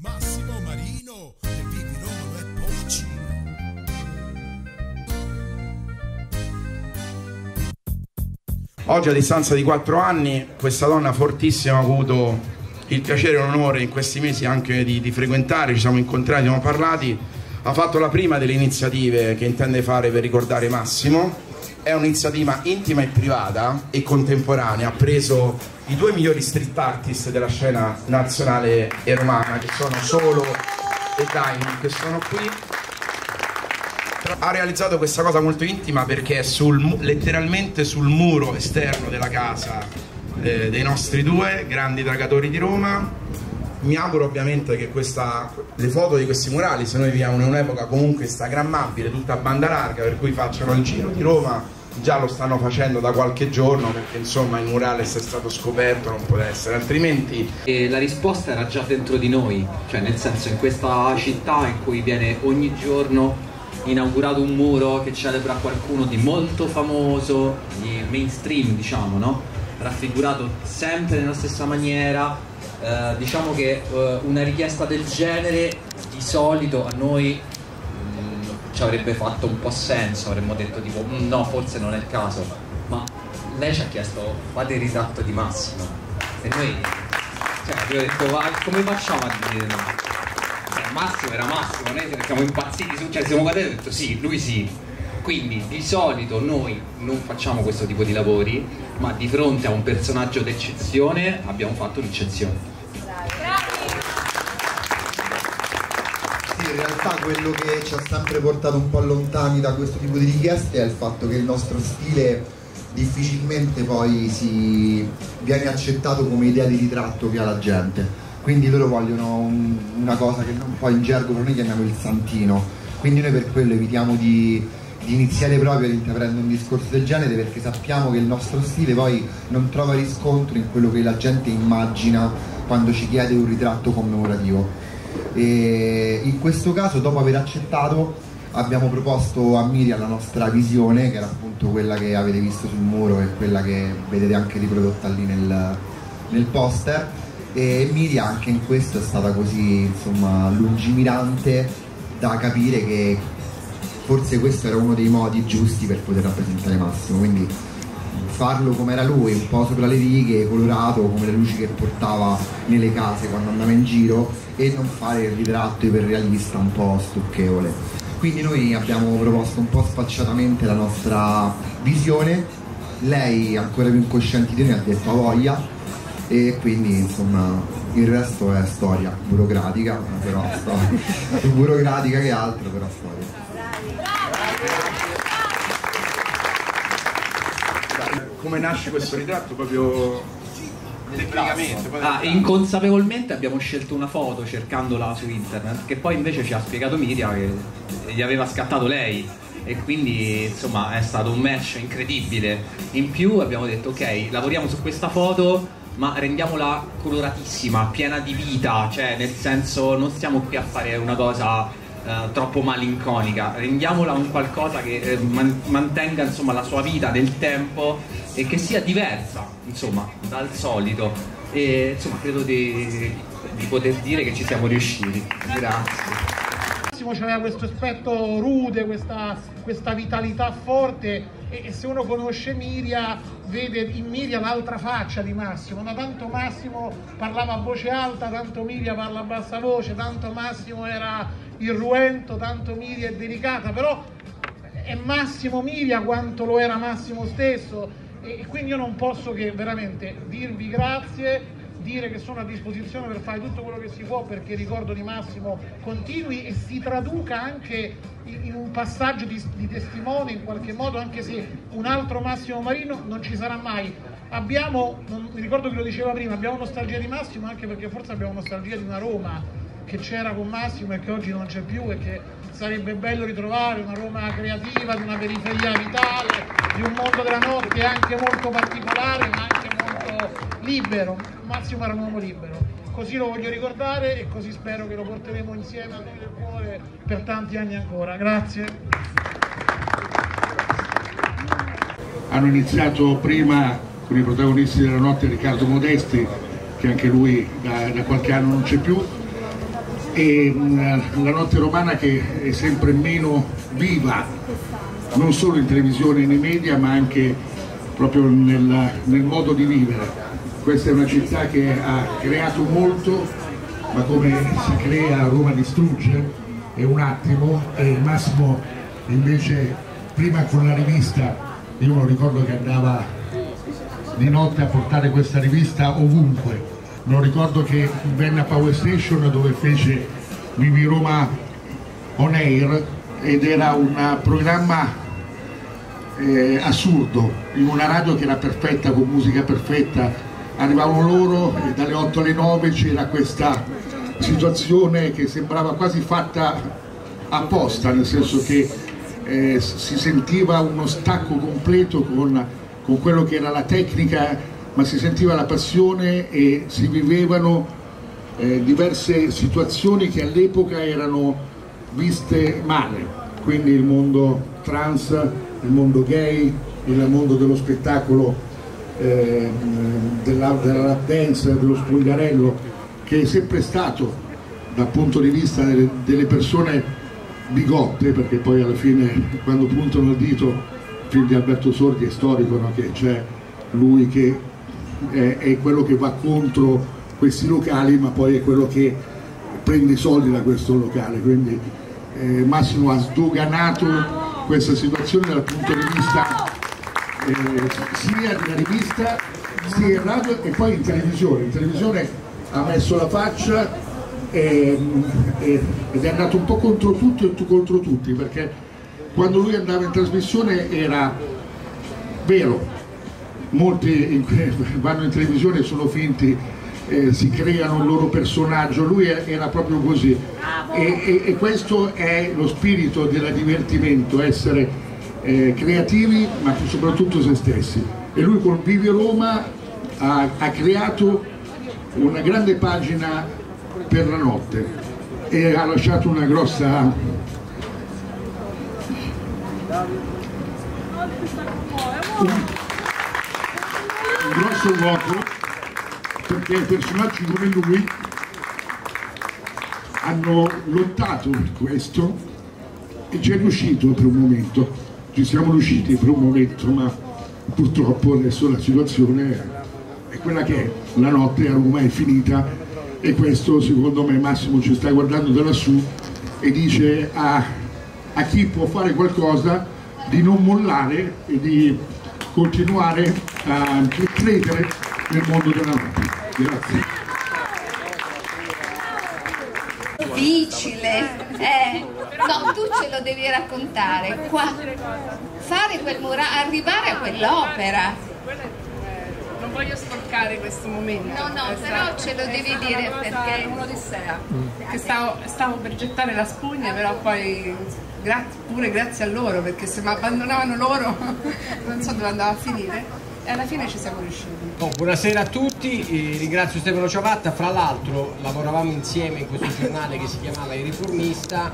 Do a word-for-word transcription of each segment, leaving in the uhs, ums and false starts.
Massimo Marino e Vivi Roma e Pocino. Oggi a distanza di quattro anni questa donna fortissima ha avuto il piacere e l'onore in questi mesi anche di, di frequentare, ci siamo incontrati, abbiamo parlati, ha fatto la prima delle iniziative che intende fare per ricordare Massimo, è un'iniziativa intima e privata e contemporanea, ha preso i due migliori street artist della scena nazionale e romana che sono Solo e Diamond, che sono qui. Ha realizzato questa cosa molto intima perché è sul, letteralmente sul muro esterno della casa eh, dei nostri due grandi dragatori di Roma. Mi auguro ovviamente che questa, le foto di questi murali, se noi viviamo in un'epoca comunque instagrammabile, tutta a banda larga, per cui facciano il giro di Roma, già lo stanno facendo da qualche giorno perché insomma il murale, se è stato scoperto, non può essere altrimenti. E la risposta era già dentro di noi, cioè nel senso, in questa città in cui viene ogni giorno inaugurato un muro che celebra qualcuno di molto famoso, di mainstream diciamo, no? Raffigurato sempre nella stessa maniera, eh, diciamo che eh, una richiesta del genere di solito a noi mh, ci avrebbe fatto un po' senso, avremmo detto tipo no, forse non è il caso, ma lei ci ha chiesto fate il ritratto di Massimo e noi cioè, abbiamo detto come facciamo a dire no? Massimo era Massimo, noi siamo impazziti, cioè siamo guardati e ho detto sì, lui sì. Quindi di solito noi non facciamo questo tipo di lavori, ma di fronte a un personaggio d'eccezione abbiamo fatto un'eccezione. Sì, in realtà quello che ci ha sempre portato un po' lontani da questo tipo di richieste è il fatto che il nostro stile difficilmente poi si viene accettato come idea di ritratto che ha la gente. Quindi loro vogliono un, una cosa che un po' in gergo noi chiamiamo il santino, quindi noi per quello evitiamo di, di iniziare proprio ad intraprendere un discorso del genere, perché sappiamo che il nostro stile poi non trova riscontro in quello che la gente immagina quando ci chiede un ritratto commemorativo. E in questo caso, dopo aver accettato, abbiamo proposto a Miria la nostra visione, che era appunto quella che avete visto sul muro e quella che vedete anche riprodotta lì nel, nel poster. E Miria anche in questo è stata così, insomma, lungimirante da capire che forse questo era uno dei modi giusti per poter rappresentare Massimo, quindi farlo come era lui, un po' sopra le righe, colorato, come le luci che portava nelle case quando andava in giro, e non fare il ritratto iperrealista un po' stucchevole. Quindi noi abbiamo proposto un po' spacciatamente la nostra visione, lei ancora più incosciente di noi ha detto a voglia, e quindi insomma il resto è storia burocratica, però storia più burocratica che altro, però storia. Come nasce questo ritratto? Proprio tecnicamente? Ah, inconsapevolmente abbiamo scelto una foto cercandola su internet, che poi invece ci ha spiegato Miria che gli aveva scattato lei, e quindi insomma è stato un match incredibile. In più abbiamo detto ok, lavoriamo su questa foto ma rendiamola coloratissima, piena di vita, cioè nel senso non stiamo qui a fare una cosa eh, troppo malinconica, rendiamola un qualcosa che eh, man mantenga insomma la sua vita nel tempo e che sia diversa insomma dal solito, e insomma credo di, di poter dire che ci siamo riusciti. Grazie. Massimo c'aveva questo aspetto rude, questa, questa vitalità forte, e se uno conosce Miria vede in Miria l'altra faccia di Massimo, ma tanto Massimo parlava a voce alta, tanto Miria parla a bassa voce, tanto Massimo era irruento, tanto Miria è delicata, però è Massimo Miria quanto lo era Massimo stesso, e quindi io non posso che veramente dirvi grazie, dire che sono a disposizione per fare tutto quello che si può perché il ricordo di Massimo continui e si traduca anche in un passaggio di, di testimone in qualche modo, anche se un altro Massimo Marino non ci sarà mai. Abbiamo, non mi ricordo che lo diceva prima, abbiamo nostalgia di Massimo anche perché forse abbiamo nostalgia di una Roma che c'era con Massimo e che oggi non c'è più, e che sarebbe bello ritrovare, una Roma creativa, di una periferia vitale, di un mondo della notte anche molto particolare ma anche molto libero. Massimo era un uomo libero, così lo voglio ricordare e così spero che lo porteremo insieme a noi nel cuore per tanti anni ancora. Grazie. Hanno iniziato prima con i protagonisti della notte Riccardo Modesti, che anche lui da, da qualche anno non c'è più, e mh, la notte romana che è sempre meno viva, non solo in televisione e nei media, ma anche proprio nel, nel modo di vivere. Questa è una città che ha creato molto, ma come si crea Roma distrugge, è un attimo. E Massimo invece prima con la rivista, io lo ricordo che andava di notte a portare questa rivista ovunque. Non ricordo che venne a Power Station dove fece Vivi Roma on air, ed era un programma eh, assurdo, in una radio che era perfetta, con musica perfetta. Arrivavano loro e dalle otto alle nove c'era questa situazione che sembrava quasi fatta apposta, nel senso che eh, si sentiva uno stacco completo con, con quello che era la tecnica, ma si sentiva la passione e si vivevano eh, diverse situazioni che all'epoca erano viste male, quindi il mondo trans, il mondo gay, il mondo dello spettacolo, eh, della, della rap dance, dello spogliarello, che è sempre stato dal punto di vista delle, delle persone bigotte, perché poi alla fine quando puntano il dito, il film di Alberto Sordi è storico, no? Che c'è lui che è quello che va contro questi locali, ma poi è quello che prende i soldi da questo locale. Quindi eh, Massimo ha sdoganato questa situazione dal punto di vista eh, sia della rivista sia in radio e poi in televisione. In televisione ha messo la faccia eh, eh, ed è andato un po' contro tutto e contro tutti, perché quando lui andava in trasmissione era vero. Molti in, vanno in televisione, sono finti, eh, si creano il loro personaggio, lui era proprio così, e, e, e questo è lo spirito del divertimento, essere eh, creativi ma soprattutto se stessi. E lui con Vivi Roma ha, ha creato una grande pagina per la notte e ha lasciato una grossa... Un... un grosso vuoto, perché personaggi come lui hanno lottato per questo e ci è riuscito per un momento, ci siamo riusciti per un momento, ma purtroppo adesso la situazione è quella che è, la notte a Roma è finita, e questo secondo me Massimo ci sta guardando da lassù e dice a, a chi può fare qualcosa di non mollare e di continuare a credere nel mondo della notte. Grazie. Difficile, eh. No, tu ce lo devi raccontare. Qua, fare quel murale, arrivare a quell'opera. Non voglio sporcare questo momento. No, no, però ce lo devi dire perché è un'odissea. Che stavo, stavo per gettare la spugna, però poi. Grazie, pure grazie a loro, perché se mi abbandonavano loro non so dove andava a finire, e alla fine ci siamo riusciti. Oh, buonasera a tutti, eh, ringrazio Stefano Ciovatta. Fra l'altro lavoravamo insieme in questo giornale che si chiamava Il Riformista,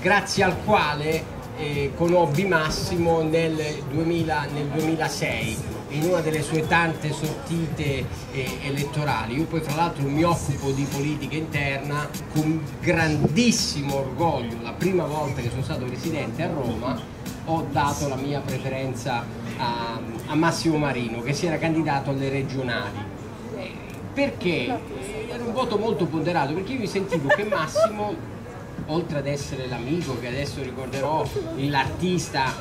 grazie al quale eh, conobbi Massimo nel, duemila, nel duemilasei in una delle sue tante sortite eh, elettorali. Io poi fra l'altro mi occupo di politica interna con grandissimo orgoglio. La prima volta che sono stato residente a Roma ho dato la mia preferenza a, a Massimo Marino, che si era candidato alle regionali, eh, perché era un voto molto ponderato, perché io mi sentivo che Massimo, oltre ad essere l'amico che adesso ricorderò, l'artista,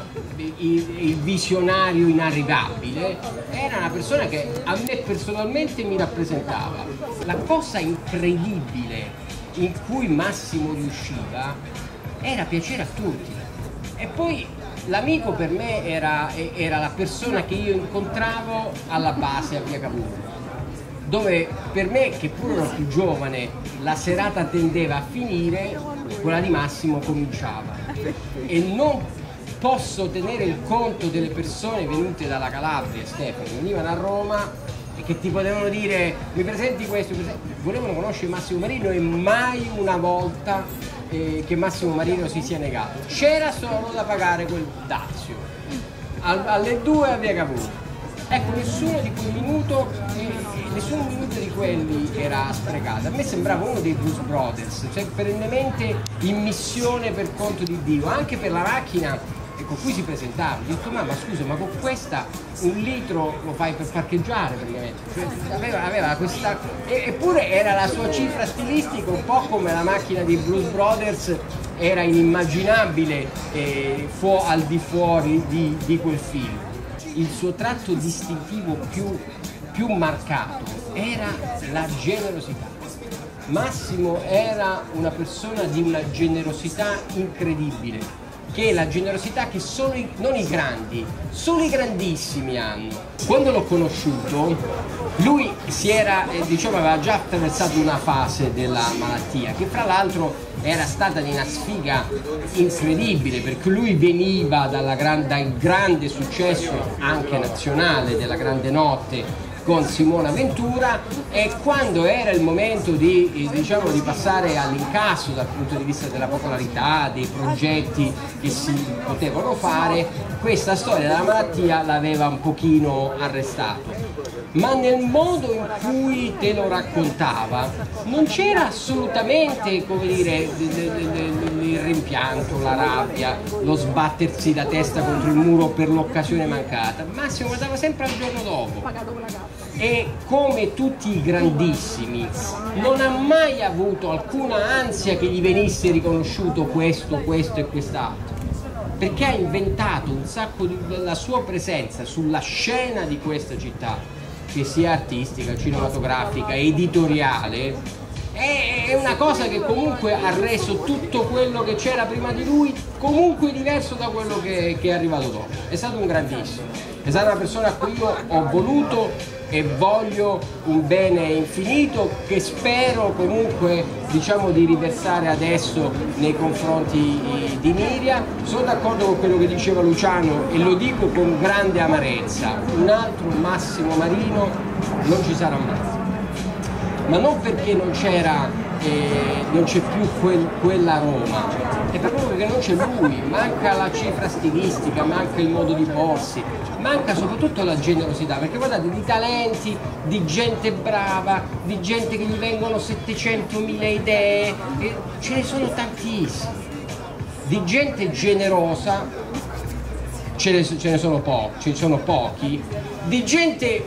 il, il visionario inarrivabile, era una persona che a me personalmente mi rappresentava. La cosa incredibile in cui Massimo riusciva era piacere a tutti, e poi l'amico per me era, era la persona che io incontravo alla base a Via Capur, dove per me, che pure ero più giovane, la serata tendeva a finire, quella di Massimo cominciava. E non posso tenere il conto delle persone venute dalla Calabria, Stefano, che venivano a Roma e che ti potevano dire mi presenti questo, volevano conoscere Massimo Marino, e mai una volta eh, che Massimo Marino si sia negato. C'era solo da pagare quel dazio, alle due a Via Capur. Ecco, nessuno di quel minuto... Eh, nessun minuto di quelli era sprecato. A me sembrava uno dei Blues Brothers, cioè perennemente in missione per conto di Dio, anche per la macchina con cui si presentava. Ho detto, ma, ma scusa, ma con questa un litro lo fai per parcheggiare praticamente, cioè, aveva, aveva questa, eppure era la sua cifra stilistica, un po' come la macchina dei Blues Brothers era inimmaginabile eh, fu al di fuori di, di quel film. Il suo tratto distintivo più, più marcato era la generosità. Massimo era una persona di una generosità incredibile, che è la generosità che solo i, non i grandi, solo i grandissimi hanno. Quando l'ho conosciuto, lui si era, eh, diciamo, aveva già attraversato una fase della malattia, che fra l'altro era stata di una sfiga incredibile, perché lui veniva dalla gran, dal grande successo anche nazionale della Grande Notte con Simona Ventura, e quando era il momento di, diciamo, di passare all'incasso dal punto di vista della popolarità, dei progetti che si potevano fare, questa storia della malattia l'aveva un pochino arrestato. Ma nel modo in cui te lo raccontava non c'era assolutamente, come dire, il rimpianto, la rabbia, lo sbattersi la testa contro il muro per l'occasione mancata. Massimo guardava sempre al giorno dopo, e come tutti i grandissimi non ha mai avuto alcuna ansia che gli venisse riconosciuto questo, questo e quest'altro, perché ha inventato un sacco di, la sua presenza sulla scena di questa città, che sia artistica, cinematografica, editoriale, è una cosa che comunque ha reso tutto quello che c'era prima di lui comunque diverso da quello che, che è arrivato dopo. È stato un grandissimo, è stata una persona a cui io ho voluto e voglio un bene infinito, che spero comunque, diciamo, di riversare adesso nei confronti di Miria. Sono d'accordo con quello che diceva Luciano, e lo dico con grande amarezza: un altro Massimo Marino non ci sarà mai. Ma non perché non c'era, eh, non c'è più quel, quella Roma, è proprio perché non c'è lui, manca la cifra stilistica, manca il modo di porsi, manca soprattutto la generosità, perché guardate, di talenti, di gente brava, di gente che gli vengono settecentomila idee, e ce ne sono tantissime, di gente generosa ce ne, ce ne sono pochi, ce ne sono pochi, di gente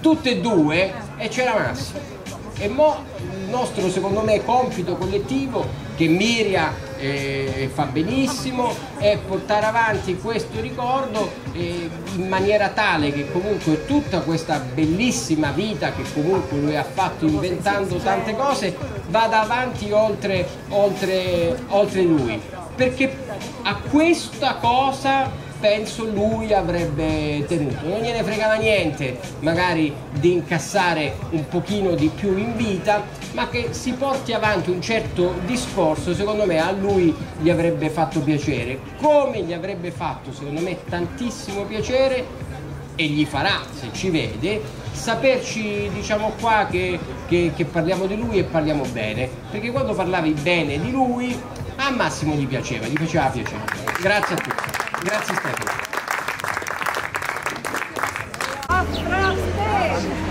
tutte e due, e c'era Massimo. E mo' il nostro, secondo me, compito collettivo, che Miria eh, fa benissimo, è portare avanti questo ricordo eh, in maniera tale che comunque tutta questa bellissima vita che comunque lui ha fatto inventando tante cose vada avanti oltre, oltre, oltre lui, perché a questa cosa penso lui avrebbe tenuto. Non gliene fregava niente magari di incassare un pochino di più in vita, ma che si porti avanti un certo discorso, secondo me a lui gli avrebbe fatto piacere, come gli avrebbe fatto secondo me tantissimo piacere, e gli farà se ci vede, saperci, diciamo, qua che, che, che parliamo di lui e parliamo bene, perché quando parlavi bene di lui a Massimo gli piaceva, gli faceva piacere. Grazie a tutti. Grazie Stefano.